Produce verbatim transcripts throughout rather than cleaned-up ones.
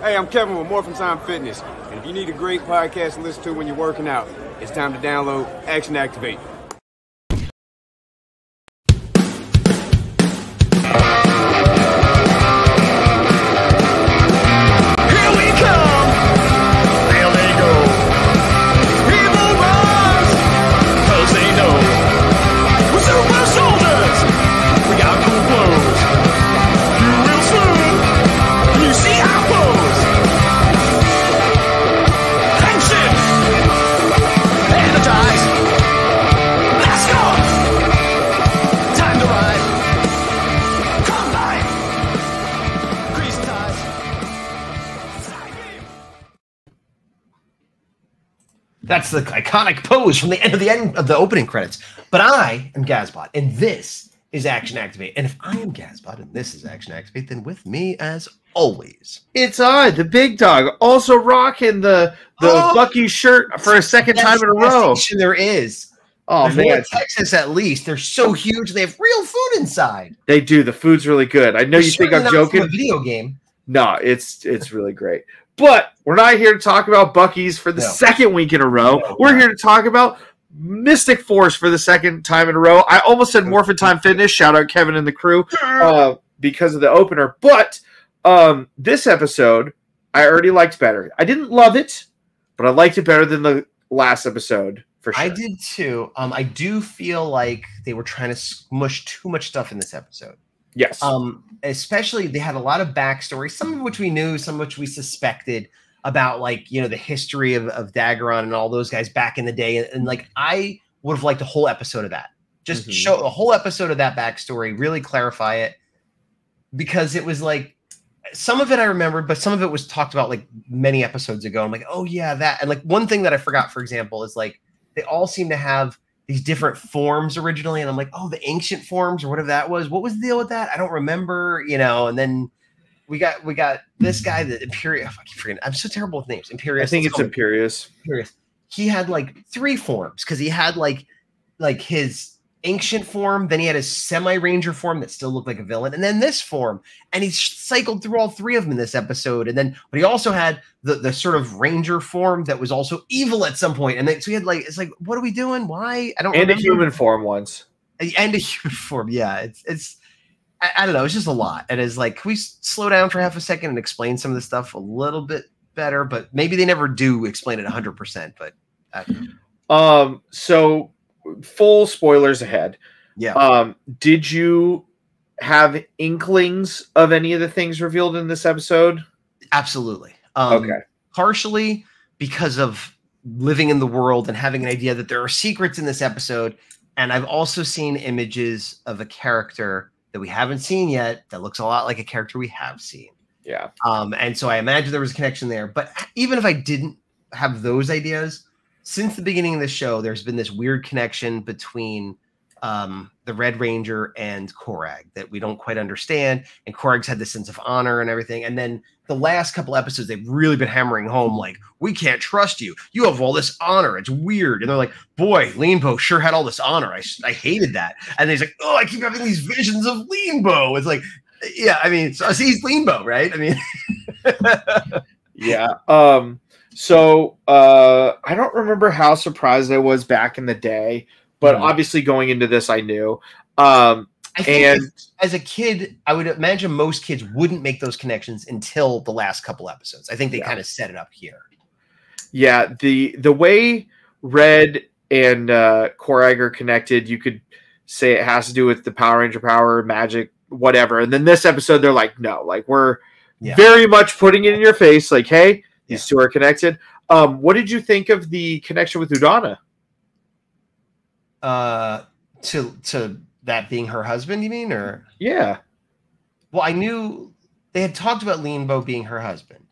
Hey, I'm Kevin with Morphin Time Fitness, and if you need a great podcast to listen to when you're working out, it's time to download Action Activate. That's the iconic pose from the end of the end of the opening credits. But I am Gazbot, and this is Action Activate. And if I am Gazbot, and this is Action Activate, then with me, as always, it's I, the big dog, also rocking the the oh, Buc-ee's shirt for a second time in a row. There is. Oh There's man, Texas at least they're so huge. They have real food inside. They do. The food's really good. I know they're you think I'm joking. From a video game. No, it's it's really great. But we're not here to talk about Buc-ee's for the no. second week in a row. No, we're here to talk about Mystic Force for the second time in a row. I almost said Morphin Time Fitness. Shout out Kevin and the crew uh, because of the opener. But um, this episode, I already liked better. I didn't love it, but I liked it better than the last episode for sure. I did too. Um, I do feel like they were trying to smush too much stuff in this episode. Yes. Um, especially they had a lot of backstory, some of which we knew, some of which we suspected about, like, you know, the history of, of Daggeron and all those guys back in the day. And, and like, I would have liked a whole episode of that. Just mm-hmm. show a whole episode of that backstory, really clarify it. Because it was like, some of it I remembered, but some of it was talked about like many episodes ago. I'm like, oh yeah, that. And like one thing that I forgot, for example, is like, they all seem to have these different forms originally. And I'm like, oh, the ancient forms or whatever that was. What was the deal with that? I don't remember, you know. And then we got we got this guy, the Imperious. I keep forgetting. I'm so terrible with names. Imperious. I think it's Imperious. Imperious. He had like three forms because he had like like his ancient form. Then he had his semi-ranger form that still looked like a villain. And then this form. And he cycled through all three of them in this episode. And then, but he also had the, the sort of ranger form that was also evil at some point. And then, so he had like, it's like, what are we doing? Why? I don't know. And remember. A human form once. And a human form. Yeah. It's, it's, I, I don't know. It's just a lot. And it's like, can we slow down for half a second and explain some of this stuff a little bit better? But maybe they never do explain it one hundred percent. But, I don't know. um, so, full spoilers ahead. Yeah. Um, did you have inklings of any of the things revealed in this episode? Absolutely. Um, okay. Partially because of living in the world and having an idea that there are secrets in this episode. And I've also seen images of a character that we haven't seen yet that looks a lot like a character we have seen. Yeah. Um, and so I imagine there was a connection there. But even if I didn't have those ideas, since the beginning of the show, there's been this weird connection between um, the Red Ranger and Koragg that we don't quite understand. And Koragg's had this sense of honor and everything. And then the last couple episodes, they've really been hammering home, like, we can't trust you. You have all this honor. It's weird. And they're like, boy, Leanbow sure had all this honor. I, I hated that. And he's like, oh, I keep having these visions of Leanbow. It's like, yeah, I mean, so he's Leanbow, right? I mean. Yeah. Um. So uh, I don't remember how surprised I was back in the day, but mm-hmm. obviously going into this, I knew. Um, I think and as, as a kid, I would imagine most kids wouldn't make those connections until the last couple episodes. I think they yeah. kind of set it up here. Yeah, the the way Red and uh, Koragg are connected, you could say it has to do with the Power Ranger power, magic, whatever. And then this episode, they're like, no, like we're yeah. very much putting it in your face, like, hey. These two are connected. Um, what did you think of the connection with Udonna? Uh, to to that being her husband, you mean? Or yeah. Well, I knew they had talked about Leanbow being her husband,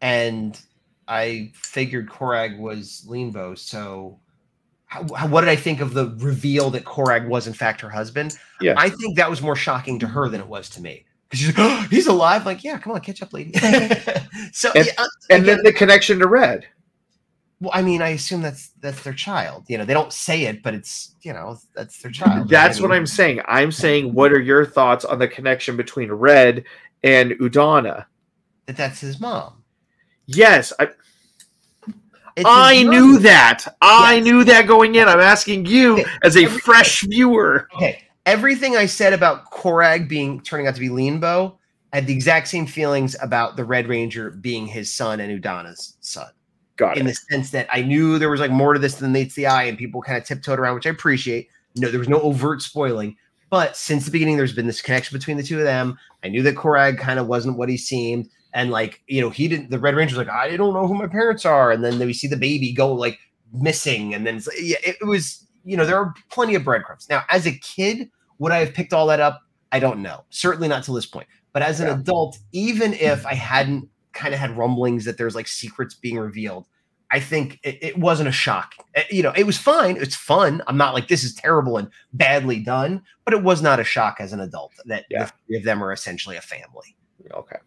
and I figured Koragg was Leanbow. So, how, how, what did I think of the reveal that Koragg was in fact her husband? Yeah, I think that was more shocking to her than it was to me. Because she's like, oh, he's alive. Like, yeah, come on, catch up, lady. so, and, yeah, uh, and again, then the connection to Red. Well, I mean, I assume that's that's their child. You know, they don't say it, but it's, you know, that's their child. That's right? What I mean, I'm saying. I'm saying, what are your thoughts on the connection between Red and Udonna? that that's his mom. Yes. I, I knew that. I yes. knew that going in. I'm asking you okay. as a Everything, fresh viewer. Okay. Everything I said about Koragg being turning out to be Leanbow, I had the exact same feelings about the Red Ranger being his son and Udonna's son. Got it. In the sense that I knew there was like more to this than meets the eye, and people kind of tiptoed around, which I appreciate. No, there was no overt spoiling. But since the beginning, there's been this connection between the two of them. I knew that Koragg kind of wasn't what he seemed. And like, you know, he didn't, the Red Ranger was like, I don't know who my parents are. And then we see the baby go like missing. And then it's like, yeah, it was, you know, there are plenty of breadcrumbs. Now, as a kid, would I have picked all that up? I don't know. Certainly not to this point. But as an yeah. adult, even if I hadn't kind of had rumblings that there's like secrets being revealed, I think it, it wasn't a shock. It, you know, it was fine. It's fun. I'm not like, this is terrible and badly done, but it was not a shock as an adult that yeah. the three of them are essentially a family. Okay.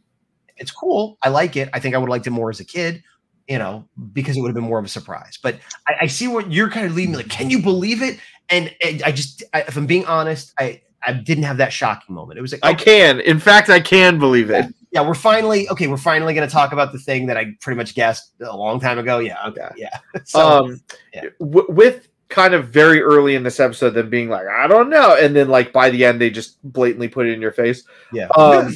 It's cool. I like it. I think I would have liked it more as a kid, you know, because it would have been more of a surprise. But I, I see what you're kind of leading me. Like, can you believe it? And, and I just, I, if I'm being honest, I, I didn't have that shocking moment. It was like, okay. I can. In fact, I can believe it. Yeah, we're finally okay. We're finally going to talk about the thing that I pretty much guessed a long time ago. Yeah, okay, yeah. So, um, yeah. W with kind of very early in this episode, them being like, I don't know, and then like by the end, they just blatantly put it in your face. Yeah, um,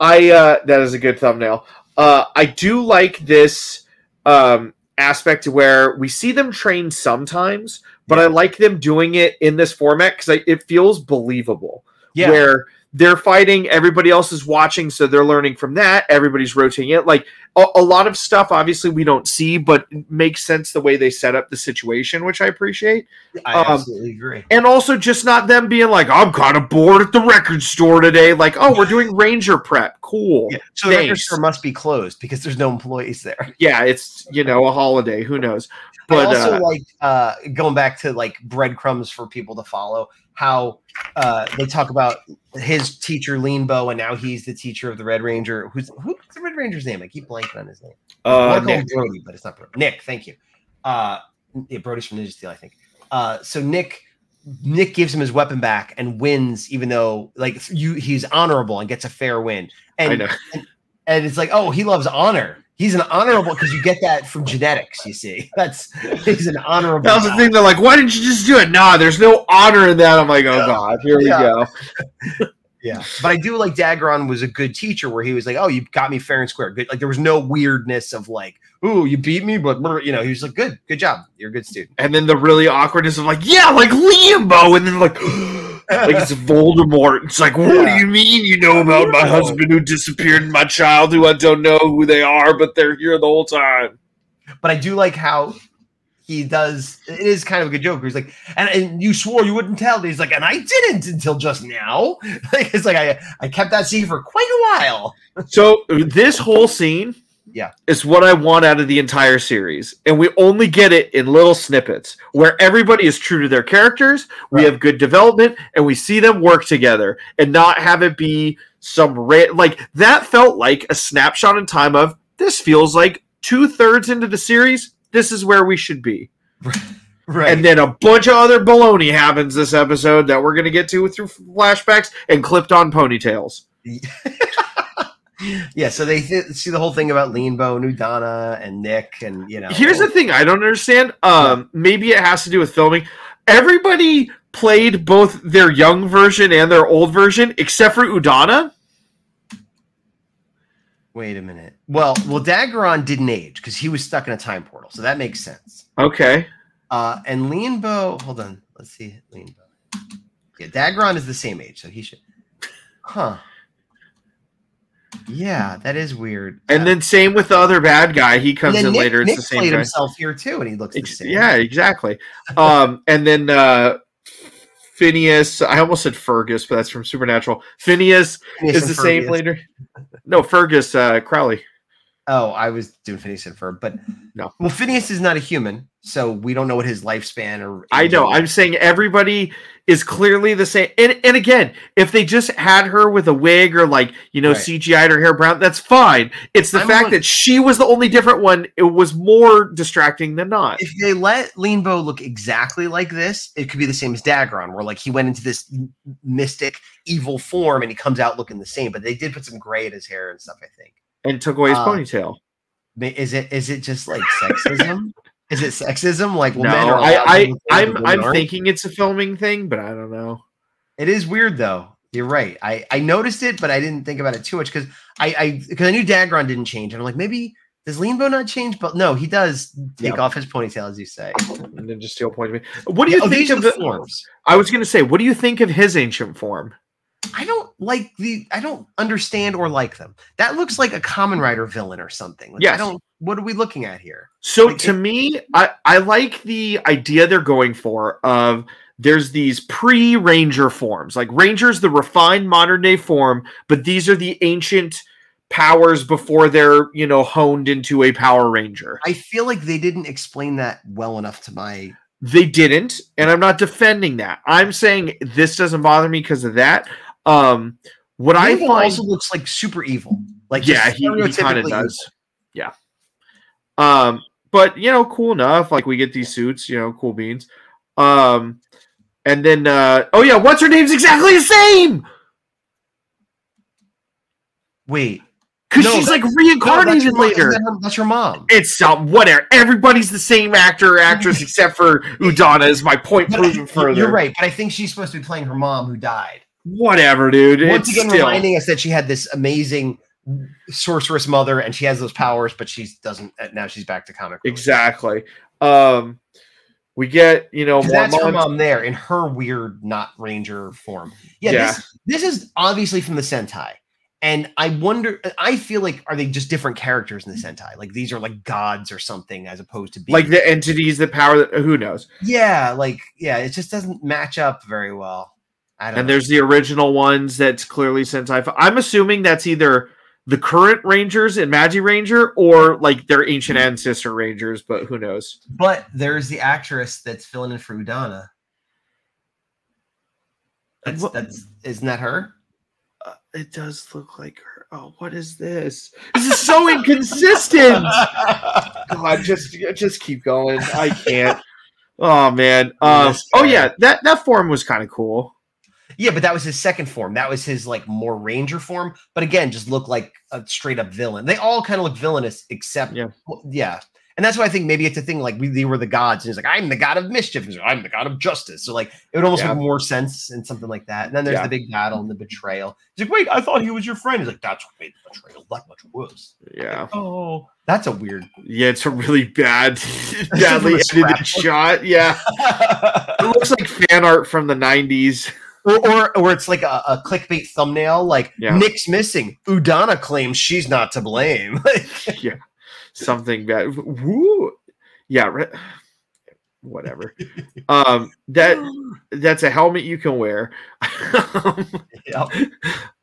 I uh, that is a good thumbnail. Uh, I do like this um, aspect where we see them train sometimes, but yeah. I like them doing it in this format because it feels believable. Yeah, where they're fighting, everybody else is watching, so they're learning from that. Everybody's rotating it. Like, a, a lot of stuff, obviously, we don't see, but makes sense the way they set up the situation, which I appreciate. I um, absolutely agree. And also just not them being like, I'm kind of bored at the record store today. Like, oh, we're doing Ranger prep. Cool. Yeah. So Thanks. the record store must be closed because there's no employees there. Yeah, it's, you know, a holiday. Who knows? But I also uh, like, uh, going back to, like, breadcrumbs for people to follow, how uh, they talk about his teacher, Leanbow, and now he's the teacher of the Red Ranger. Who's, who's the Red Ranger's name? I keep blanking on his name. Uh, Nick. Brody, but it's not Brody. Nick, thank you. Uh, yeah, Brody's from Ninja Steel, I think. Uh, so Nick Nick gives him his weapon back and wins, even though like you, he's honorable and gets a fair win. And, I know. and, and it's like, oh, he loves honor. He's an honorable, because you get that from genetics, you see. That's he's an honorable. That was the thing. They're like, why didn't you just do it? Nah, there's no honor in that. I'm like, oh, God, here yeah. we go. yeah. But I do like Daggeron was a good teacher where he was like, oh, you got me fair and square. Good. Like, there was no weirdness of like, ooh, you beat me, but, you know, he was like, good, good job. You're a good student. And then the really awkwardness of like, yeah, like Leanbow. And then like, like it's Voldemort. It's like, what yeah. do you mean you know about my husband who disappeared and my child who I don't know who they are, but they're here the whole time. But I do like how he does, it is kind of a good joke. He's like, and, and you swore you wouldn't tell. And he's like, and I didn't until just now. Like, it's like, I, I kept that scene for quite a while. So this whole scene yeah, is what I want out of the entire series. And we only get it in little snippets where everybody is true to their characters. Right. We have good development and we see them work together and not have it be some like that felt like a snapshot in time of this feels like two thirds into the series. This is where we should be. Right. And then a bunch of other baloney happens this episode that we're going to get to through flashbacks and clipped on ponytails. yeah. So they th see the whole thing about Leanbow, Udonna, and Nick. And, you know, here's the thing I don't understand. Um, yeah. Maybe it has to do with filming. Everybody played both their young version and their old version, except for Udonna. Wait a minute. Well, well, Daggeron didn't age because he was stuck in a time portal, so that makes sense. Okay. Uh, and Leanbow, hold on, let's see, Leanbow. Yeah, Daggeron is the same age, so he should. Huh. Yeah, that is weird. And uh, then same with the other bad guy. He comes in Nick, later. It's Nick the same played guy. himself here too, and he looks it's, the same. Yeah, exactly. um, and then uh, Phineas. I almost said Fergus, but that's from Supernatural. Phineas, Phineas is the Fergus. same later. No, Fergus uh, Crowley. Oh, I was doing Phineas and Ferb, but no. Well, Phineas is not a human, so we don't know what his lifespan or. I know. Is. I'm saying everybody is clearly the same. And and again, if they just had her with a wig or like you know right. C G I'd her hair brown, that's fine. It's the I'm fact like, that she was the only different one. It was more distracting than not. If they let Leanbow look exactly like this, it could be the same as Daggeron, where like he went into this mystic evil form and he comes out looking the same. But they did put some gray in his hair and stuff, I think. and took away his uh, ponytail. Is it is it just like sexism? Is it sexism? Like, well, no, men are I, I I'm I'm art. thinking it's a filming thing, but I don't know. It is weird though. You're right. I, I noticed it, but I didn't think about it too much because I I because I knew Daggeron didn't change. And I'm like, maybe does Leanbow not change? But no, he does take yep. off his ponytail, as you say. And then just still point me. What do you yeah, think oh, of the forms? I was gonna say, what do you think of his ancient form? I don't like the I don't understand or like them. That looks like a Kamen Rider villain or something. Like, yes. I don't what are we looking at here? So like, to it, me, I, I like the idea they're going for of there's these pre-Ranger forms. Like Ranger's the refined modern day form, but these are the ancient powers before they're, you know, honed into a Power Ranger. I feel like they didn't explain that well enough to my They didn't, and I'm not defending that. I'm saying this doesn't bother me because of that. Um, what I find also looks like super evil, like yeah, he, he kind of does, yeah. Um, but you know, cool enough. Like we get these suits, you know, cool beans. Um, and then uh, oh yeah, what's her name's exactly the same. Wait, because no, she's like reincarnated no, that's later. Mom, that's your mom. It's uh, whatever. Everybody's the same actor or actress except for Udonna. Is my point proven further? You're right, but I think she's supposed to be playing her mom who died. Whatever, dude. Once it's again, still... reminding us that she had this amazing sorceress mother, and she has those powers, but she doesn't. Now she's back to comic. Exactly. Um, we get you know more that's her mom there in her weird not Ranger form. Yeah, yeah. This, this is obviously from the Sentai, and I wonder. I feel like are they just different characters in the Sentai? Like these are like gods or something, as opposed to being like the entities that power. Who knows? Yeah, like yeah, it just doesn't match up very well. And know. There's the original ones that's clearly Sentai. I'm assuming that's either the current Rangers in Magi Ranger or like their ancient ancestor Rangers, but who knows? But there's the actress that's filling in for Udonna. That's what? that's isn't that her? Uh, it does look like her. Oh, what is this? This is so inconsistent. God, just just keep going. I can't. Oh man. Um, oh yeah, that that form was kind of cool. Yeah, but that was his second form. That was his like more Ranger form. But again, just looked like a straight up villain. They all kind of look villainous, except yeah. Well, yeah. And that's why I think maybe it's a thing like we they were the gods, and he's like, I'm the god of mischief. He's like, I'm the god of justice. So like it would almost yeah. make more sense in something like that. And then there's yeah. the big battle and the betrayal. He's like, wait, I thought he was your friend. He's like, that's what made the betrayal that much worse. Yeah. Like, oh, that's a weird. Yeah, it's a really bad, badly edited shot. Yeah, it looks like fan art from the nineties. Or, or or it's like a, a clickbait thumbnail, like yeah. Nick's missing. Udonna claims she's not to blame. yeah, something bad. Woo. Yeah, right. Whatever. um, that that's a helmet you can wear. yep.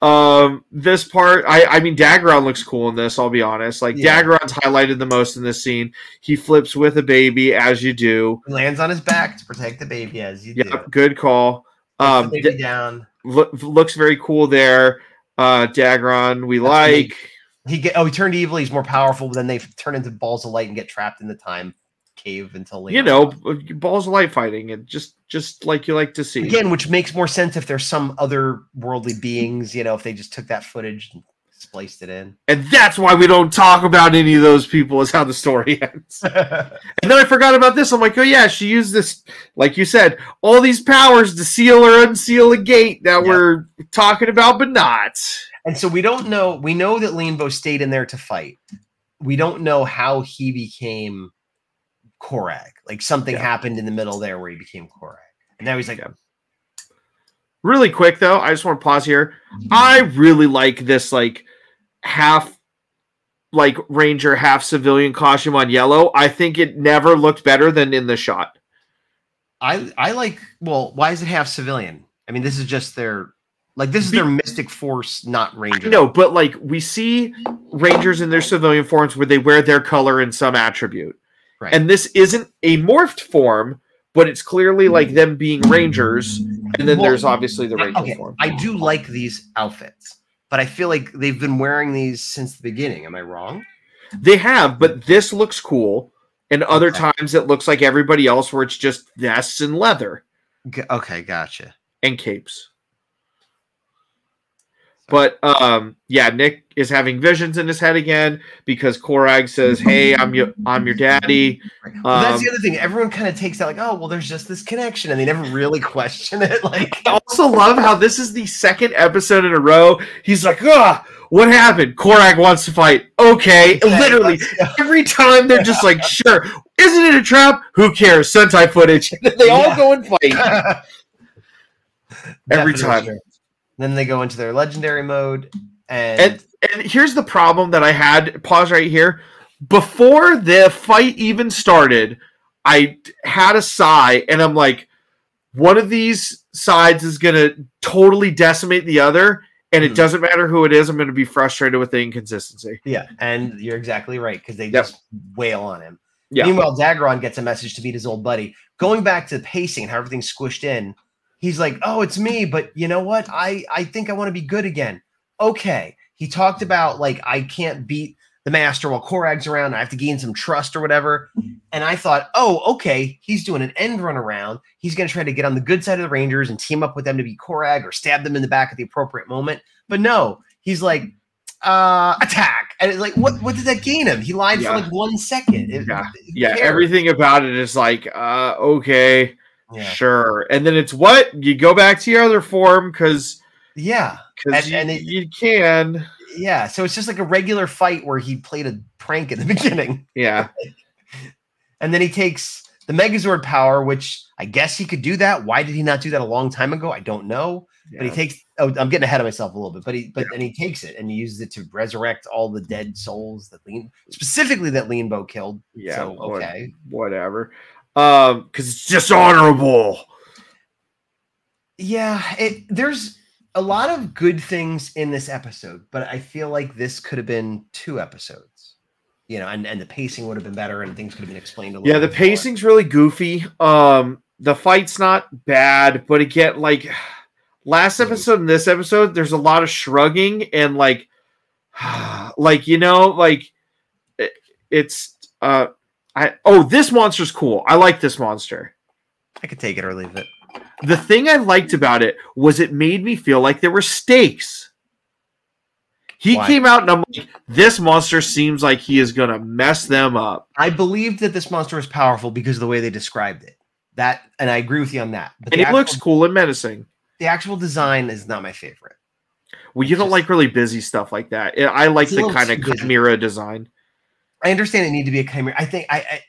Um, this part, I I mean, Daggeron looks cool in this. I'll be honest. Like yeah. Daggeron's highlighted the most in this scene. He flips with a baby, as you do. He lands on his back to protect the baby, as you yep, do. Good call. Um, down. Look, looks very cool there. Uh, Daggeron, we That's like. He get oh, he turned evil. He's more powerful, but then they turn into balls of light and get trapped in the time cave until later. You know, balls of light fighting, and just just like you like to see again, which makes more sense if there's some other worldly beings. You know, if they just took that footage and spliced it in. And that's why we don't talk about any of those people is how the story ends. And then I forgot about this. I'm like, oh yeah, she used this, like you said, all these powers to seal or unseal a gate that yeah. we're talking about, but not. And so we don't know. We know that Leanbow stayed in there to fight. We don't know how he became Koragg. Like something yeah. happened in the middle there where he became Koragg. And now he's like... Yeah. Really quick, though, I just want to pause here. I really like this, like, half, like, Ranger, half civilian costume on yellow. I think it never looked better than in the shot. I I like, well, why is it half civilian? I mean, this is just their, like, this is their Mystic Force, not Ranger. No, but, like, we see Rangers in their civilian forms where they wear their color in some attribute. Right. And this isn't a morphed form, but it's clearly like them being Rangers, and then well, there's obviously the Ranger okay. form. I do like these outfits, but I feel like they've been wearing these since the beginning. Am I wrong? They have, but this looks cool, and other okay. times it looks like everybody else where it's just vests and leather. Okay, gotcha. And capes. But um, yeah, Nick is having visions in his head again because Koragg says, "Hey, I'm your, I'm your daddy." Um, well, that's the other thing. Everyone kind of takes that like, "Oh, well, there's just this connection," and they never really question it. Like, I also love how this is the second episode in a row. He's like, "Ah, what happened? Koragg wants to fight." Okay, okay, literally every time they're just like, "Sure, isn't it a trap? Who cares? Sentai footage." And they all yeah. go and fight every time. Sure. Then they go into their legendary mode, and... and and here's the problem that I had. Pause right here. Before the fight even started, I had a sigh, and I'm like, one of these sides is going to totally decimate the other, and it mm. doesn't matter who it is. I'm going to be frustrated with the inconsistency. Yeah, and you're exactly right, because they yep. just wail on him. Yeah. Meanwhile, Daggeron gets a message to meet his old buddy. Going back to the pacing and how everything's squished in, he's like, "Oh, it's me, but you know what? I, I think I want to be good again." Okay. He talked about, like, I can't beat the master while Koragg's around. I have to gain some trust or whatever. And I thought, oh, okay, he's doing an end run around. He's going to try to get on the good side of the Rangers and team up with them to beat Koragg or stab them in the back at the appropriate moment. But no, he's like, uh, attack. And it's like, what, what did that gain him? He lied yeah. for like one second. It, yeah, it yeah. everything about it is like, uh, okay. Yeah. Sure, and then it's what you go back to your other form because yeah, because you, you can yeah. So it's just like a regular fight where he played a prank at the beginning. Yeah, and then he takes the Megazord power, which I guess he could do that. Why did he not do that a long time ago? I don't know. Yeah. But he takes. Oh, I'm getting ahead of myself a little bit. But he but yeah. then he takes it and he uses it to resurrect all the dead souls that Lean specifically that Leanbow killed. Yeah. So, okay. Whatever. Um, because it's dishonorable. Yeah, it there's a lot of good things in this episode, but I feel like this could have been two episodes, you know, and, and the pacing would have been better and things could have been explained a little. Yeah, the pacing's really goofy. Um, the fight's not bad, but again, like last episode and this episode, there's a lot of shrugging and like, like you know, like it, it's uh. I, oh, this monster's cool. I like this monster. I could take it or leave it. The thing I liked about it was it made me feel like there were stakes. He Why? Came out and I'm like, this monster seems like he is going to mess them up. I believed that this monster was powerful because of the way they described it. That, and I agree with you on that. But and it actual, looks cool and menacing. The actual design is not my favorite. Well, you it's don't just, like really busy stuff like that. I like the kind of Chimera design. I understand it need to be a chimera. I think I, I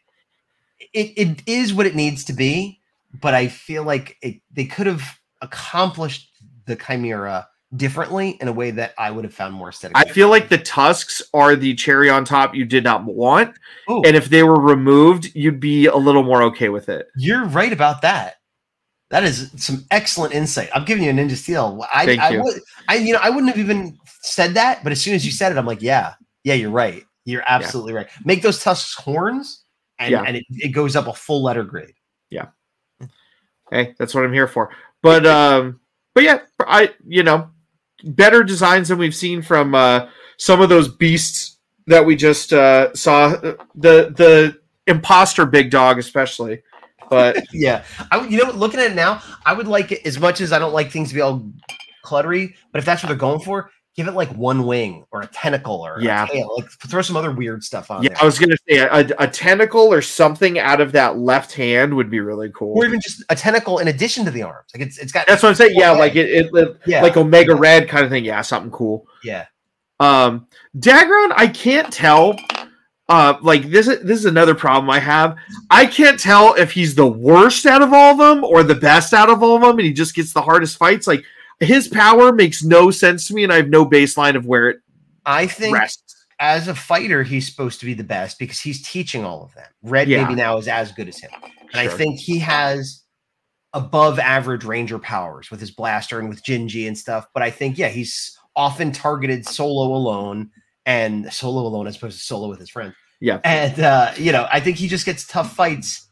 it it is what it needs to be, but I feel like it, they could have accomplished the chimera differently in a way that I would have found more aesthetic. I feel like the tusks are the cherry on top you did not want, Ooh. And if they were removed, you'd be a little more okay with it. You're right about that. That is some excellent insight. I'm giving you a Ninja Steel. I, Thank I, you. I would, I you know I wouldn't have even said that, but as soon as you said it, I'm like, yeah, yeah, you're right. You're absolutely yeah. right. Make those tusks horns, and, yeah. and it, it goes up a full letter grade. Yeah. Hey, that's what I'm here for. But um, but yeah, I you know, better designs than we've seen from uh, some of those beasts that we just uh, saw. The the imposter big dog, especially. But yeah, I you know looking at it now, I would like it as much as I don't like things to be all cluttery. But if that's what they're going for. Give it like one wing or a tentacle or yeah. a tail. Like throw some other weird stuff on. Yeah, there. I was gonna say a, a tentacle or something out of that left hand would be really cool. Or even just a tentacle in addition to the arms. Like it's it's got. That's what I'm saying. Yeah, head. Like it, it, it yeah. like Omega Red kind of thing. Yeah, something cool. Yeah. Um, Daggeron, I can't tell. Uh, like this is this is another problem I have. I can't tell if he's the worst out of all of them or the best out of all of them, and he just gets the hardest fights. Like. His power makes no sense to me, and I have no baseline of where it I think rests. As a fighter, he's supposed to be the best because he's teaching all of them. Red yeah. maybe now is as good as him. And sure. I think he has above average Ranger powers with his blaster and with Jenji and stuff. But I think, yeah, he's often targeted solo alone and solo alone as opposed to solo with his friends. Yeah. And, uh, you know, I think he just gets tough fights.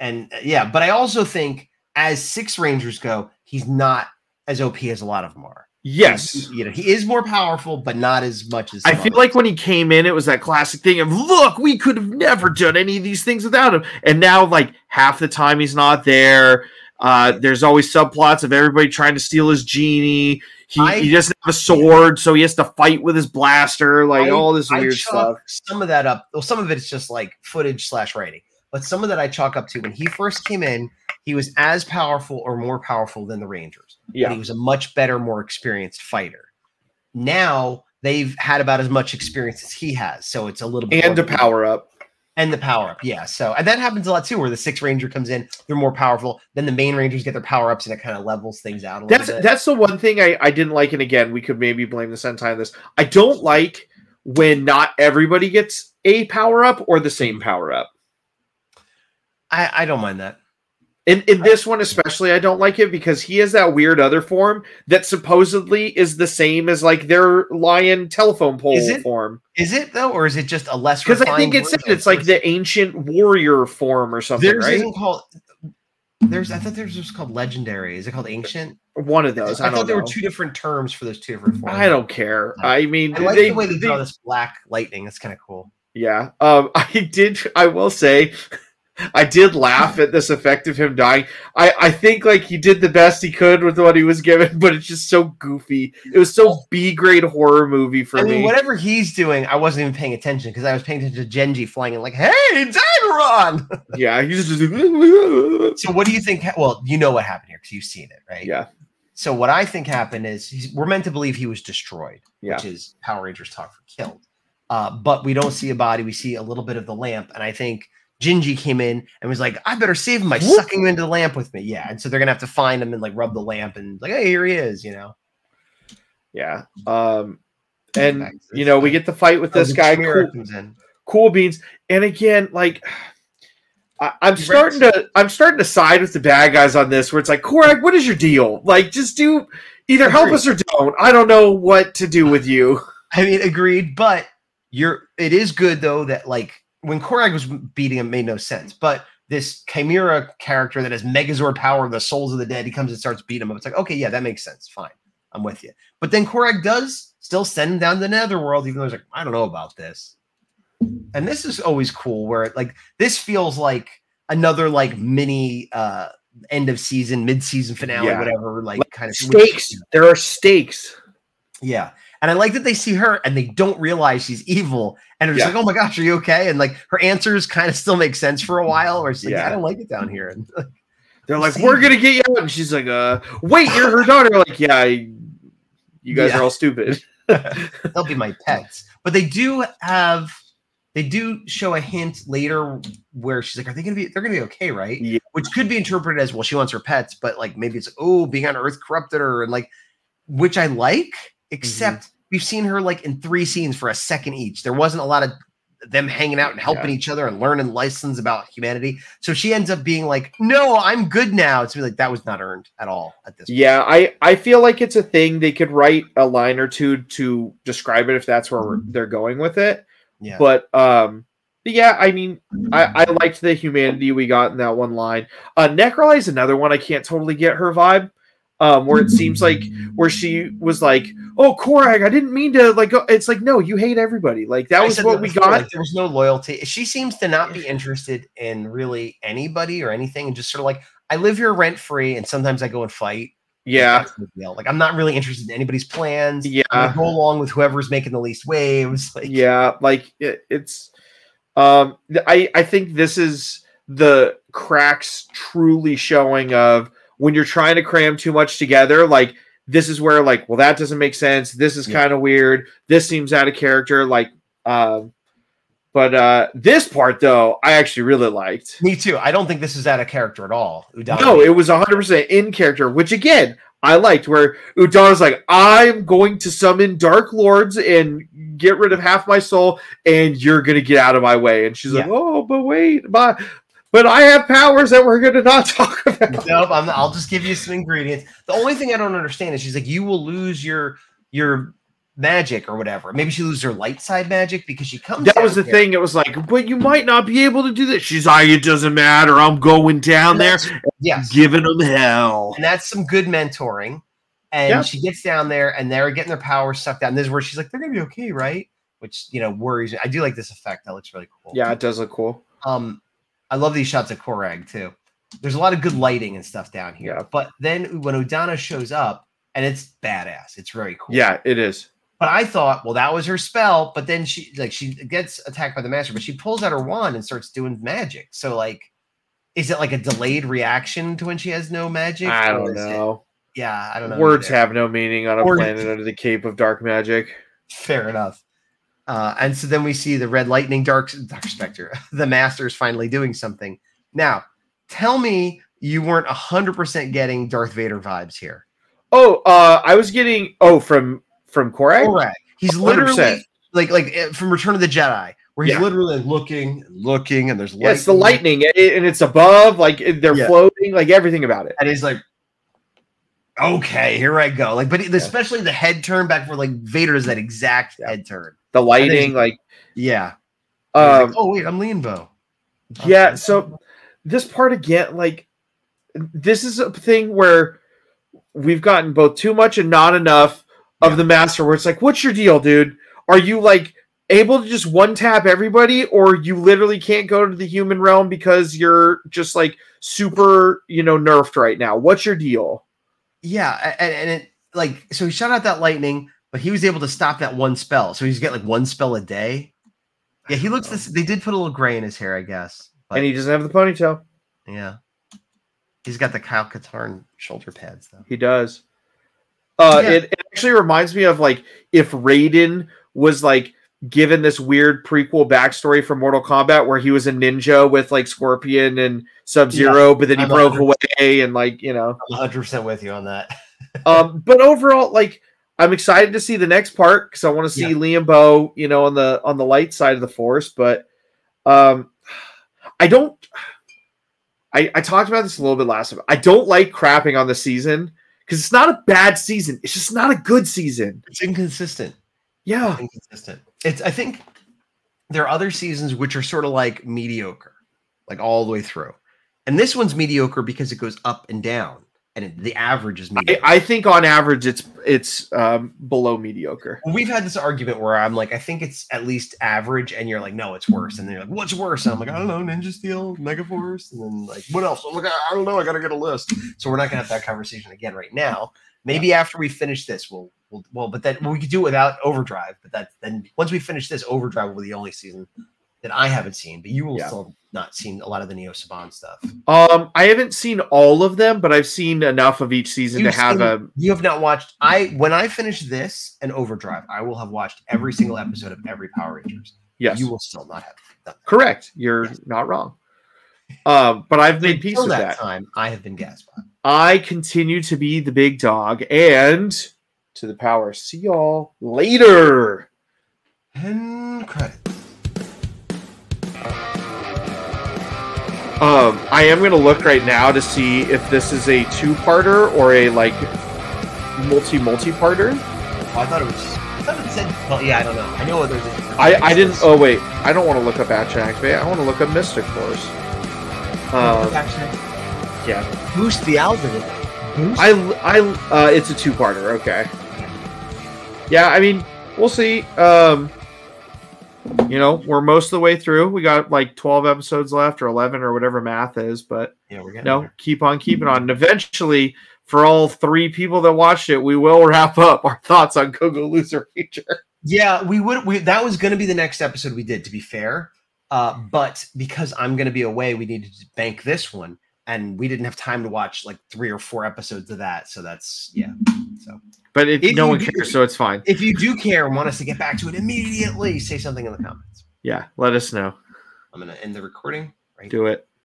And, uh, yeah, but I also think as six Rangers go, he's not as O P as a lot of them are. Yes. He, you know, he is more powerful, but not as much as... I feel others. Like when he came in, it was that classic thing of, look, we could have never done any of these things without him. And now, like, half the time he's not there. Uh, there's always subplots of everybody trying to steal his genie. He, I, he doesn't have a sword, so he has to fight with his blaster, like I, all this I weird stuff. Some of that up, well, some of it's just like footage slash writing, but some of that I chalk up to when he first came in, he was as powerful or more powerful than the Rangers. Yeah, but he was a much better, more experienced fighter. Now they've had about as much experience as he has, so it's a little bit and the power up. And the power-up, yeah. So and that happens a lot, too, where the sixth ranger comes in. They're more powerful. Then the main rangers get their power-ups, and it kind of levels things out a that's, little bit. That's the one thing I, I didn't like, and again, we could maybe blame the Sentai on this. I don't like when not everybody gets a power-up or the same power-up. I, I don't mind that. In, in this one especially, I don't like it because he has that weird other form that supposedly is the same as like their lion telephone pole is it, form. Is it though, or is it just a less? Because I think it's it's like the ancient warrior form or something. There's right? Isn't called. There's I thought there's just called legendary. Is it called ancient? One of those. I, I thought don't there know. were two different terms for those two different forms. I don't care. No. I mean, I like they, the way they, they draw this black lightning. That's kind of cool. Yeah, um, I did. I will say. I did laugh at this effect of him dying. I, I think like he did the best he could with what he was given, but it's just so goofy. It was so B-grade horror movie for I me. Mean, whatever he's doing, I wasn't even paying attention because I was paying attention to Jenji flying in like, hey, Daggeron! Yeah, he's just... So what do you think... Well, you know what happened here because you've seen it, right? Yeah. So what I think happened is he's, we're meant to believe he was destroyed, yeah. which is Power Rangers talk for killed. Uh, but we don't see a body. We see a little bit of the lamp, and I think... Jenji came in and was like, I better save him by Whoop. sucking him into the lamp with me. Yeah. And so they're going to have to find him and like rub the lamp and like, hey, here he is, you know? Yeah. Um, and, you know, we get the fight with oh, this guy. Cool, comes in. cool beans. And again, like I, I'm You're starting right. to, I'm starting to side with the bad guys on this where it's like, Koragg, what is your deal? Like just do either help agreed. us or don't. I don't know what to do with you. I mean, agreed, but you're, it is good though that like, when Koragg was beating him, made no sense. But this Chimera character that has Megazord power, the souls of the dead, he comes and starts beating him up. It's like, okay, yeah, that makes sense. Fine. I'm with you. But then Koragg does still send him down to the netherworld, even though he's like, I don't know about this. And this is always cool where it, like this feels like another like mini uh, end of season, mid-season finale, yeah. whatever, like, like kind of stakes. Which, there are stakes. Yeah. And I like that they see her and they don't realize she's evil. And it's yeah. like, oh my gosh, are you okay? And like her answers kind of still make sense for a while. Or she's like, yeah. I don't like it down here. And like, they're like, we're going to get you out. And she's like, uh, wait, you're her daughter. Like, yeah, I, you guys yeah. are all stupid. They'll be my pets. But they do have, they do show a hint later where she's like, are they going to be, they're going to be okay, right? Yeah. Which could be interpreted as, well, she wants her pets. But like, maybe it's, oh, being on Earth corrupted her. And like, which I like, except. Mm-hmm. We've seen her like in three scenes for a second each. There wasn't a lot of them hanging out and helping yeah. each other and learning lessons about humanity. So she ends up being like, no, I'm good now. It's like, that was not earned at all at this point. Yeah, I, I feel like it's a thing. They could write a line or two to describe it if that's where we're, they're going with it. Yeah. But um, yeah, I mean, I, I liked the humanity we got in that one line. Uh, Necrolai is another one. I can't totally get her vibe. Um, where it seems like where she was like, oh, Koragg, I didn't mean to like go. It's like, no, you hate everybody. Like that I was what that we got. Like, there was no loyalty. She seems to not be interested in really anybody or anything, and just sort of like, I live here rent free, and sometimes I go and fight. Yeah, like I'm not really interested in anybody's plans. Yeah, I go along with whoever's making the least waves. Like, yeah, like it, it's. Um, I I think this is the cracks truly showing of. When you're trying to cram too much together, like this is where like, well, that doesn't make sense. This is yeah. kind of weird. This seems out of character. Like, um, but uh, this part though, I actually really liked. Me too. I don't think this is out of character at all. Udonna. No, it was one hundred percent in character, which again, I liked where Udonna's like, I'm going to summon Dark Lords and get rid of half my soul and you're going to get out of my way. And she's yeah. like, oh, but wait, bye. But I have powers that we're going to not talk about. Nope, I'm not, I'll just give you some ingredients. The only thing I don't understand is she's like, you will lose your your magic or whatever. Maybe she loses her light side magic because she comes That was the here. thing. It was like, but you might not be able to do this. She's like, it doesn't matter. I'm going down there. Yes. Giving them hell. And that's some good mentoring. And yep. she gets down there, and they're getting their powers sucked out. And this is where she's like, they're going to be okay, right? Which, you know, worries me. I do like this effect. That looks really cool. Yeah, it does look cool. Um. I love these shots of Koragg, too. There's a lot of good lighting and stuff down here. Yeah. But then when Udonna shows up, and it's badass. It's very cool. Yeah, it is. But I thought, well, that was her spell. But then she like she gets attacked by the master, but she pulls out her wand and starts doing magic. So like, is it like a delayed reaction to when she has no magic? I don't know. It, yeah, I don't know. Words either. have no meaning on a or, planet under the cape of dark magic. Fair enough. Uh, and so then we see the red lightning, dark, dark spectre. The master is finally doing something. Now, tell me you weren't one hundred percent getting Darth Vader vibes here. Oh, uh, I was getting, oh, from from Koragg? Koragg. He's one hundred percent. Literally, like, like from Return of the Jedi, where he's yeah. literally looking, looking, and there's lightning. Yeah, it's the lightning, and it's above, like, they're yeah. floating, like, everything about it. And he's like, okay, here I go. Like, but yeah. especially the head turn back where, like, Vader does that exact yeah. head turn. The lighting, like, yeah. Um, like, oh, wait, I'm Leanbow. Yeah, okay. So this part again, like, this is a thing where we've gotten both too much and not enough of yeah. the master, where it's like, what's your deal, dude? Are you, like, able to just one-tap everybody, or you literally can't go to the human realm because you're just, like, super, you know, nerfed right now? What's your deal? Yeah, and, and it, like, so he shot out that lightning, but he was able to stop that one spell. So he's got like one spell a day. Yeah, he looks this. They did put a little gray in his hair, I guess. But, and he doesn't have the ponytail. Yeah. He's got the Kyle Katarn shoulder pads, though. He does. Uh, yeah. it, it actually reminds me of like if Raiden was like given this weird prequel backstory from Mortal Kombat where he was a ninja with like Scorpion and Sub-Zero, yeah, but then he I'm broke away and like, you know. I'm one hundred percent with you on that. um, But overall, like, I'm excited to see the next part because I want to see yeah. Leanbow, you know, on the on the light side of the force. But um, I don't. I, I talked about this a little bit last time. I don't like crapping on the season because it's not a bad season. It's just not a good season. It's inconsistent. Yeah, it's inconsistent. It's. I think there are other seasons which are sort of like mediocre, like all the way through, and this one's mediocre because it goes up and down. And the average is mediocre. I, I think on average, it's it's um, below mediocre. We've had this argument where I'm like, I think it's at least average. And you're like, no, it's worse. And then you're like, what's worse? And I'm like, I don't know, Ninja Steel, Megaforce. And then like, what else? I'm like, I don't know. I got to get a list. So we're not going to have that conversation again right now. Maybe yeah. after we finish this, we'll, we'll, well, but then well, we could do it without Overdrive. But that then once we finish this, Overdrive will be the only season that I haven't seen, but you will yeah. still not seen a lot of the Neo Saban stuff. Um, I haven't seen all of them, but I've seen enough of each season You've to have seen, a. You have not watched. I when I finish this and Overdrive, I will have watched every single episode of every Power Rangers. Yes, you will still not have. Done that. Correct. You're yes. not wrong. Um, but I've made peace with that. that. Time I have been Gaspar. I continue to be the big dog, and to the power. See y'all later. And credits. Um, I am going to look right now to see if this is a two-parter or a, like, multi-multi-parter. Oh, I thought it was... I thought it said... Well, yeah, I don't know. I know there's a... I, I didn't... Oh, wait. I don't want to look up Action Activate. I want to look up Mystic Force. Um, yeah. Boost the algorithm. Boost? I... I uh, it's a two-parter. Okay. Yeah, I mean, we'll see. Um... You know, we're most of the way through. We got like twelve episodes left or eleven or whatever math is, but yeah, we're getting no, there. Keep on keeping on. And eventually, for all three people that watched it, we will wrap up our thoughts on Go Go Loser Ranger. Yeah, we would. We, that was going to be the next episode we did, to be fair. Uh, but because I'm going to be away, we needed to bank this one. And we didn't have time to watch like three or four episodes of that. So that's, yeah. So, but if, if no one do, cares, so it's fine. If you do care and want us to get back to it immediately, say something in the comments. Yeah, let us know. I'm going to end the recording. Right? Do it.